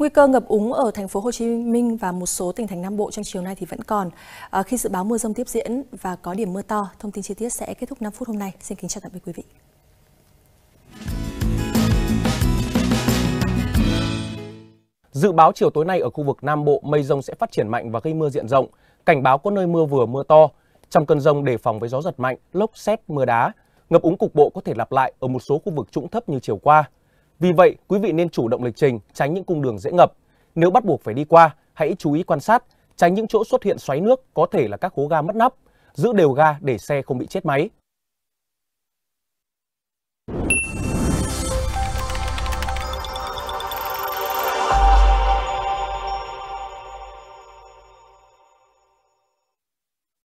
Nguy cơ ngập úng ở thành phố Hồ Chí Minh và một số tỉnh thành Nam Bộ trong chiều nay thì vẫn còn. Khi dự báo mưa dông tiếp diễn và có điểm mưa to, thông tin chi tiết sẽ kết thúc 5 phút hôm nay. Xin kính chào tạm biệt quý vị. Dự báo chiều tối nay ở khu vực Nam Bộ, mây dông sẽ phát triển mạnh và gây mưa diện rộng. Cảnh báo có nơi mưa vừa mưa to. Trong cơn dông đề phòng với gió giật mạnh, lốc sét, mưa đá. Ngập úng cục bộ có thể lặp lại ở một số khu vực trũng thấp như chiều qua. Vì vậy, quý vị nên chủ động lịch trình, tránh những cung đường dễ ngập. Nếu bắt buộc phải đi qua, hãy chú ý quan sát, tránh những chỗ xuất hiện xoáy nước, có thể là các hố ga mất nắp. Giữ đều ga để xe không bị chết máy.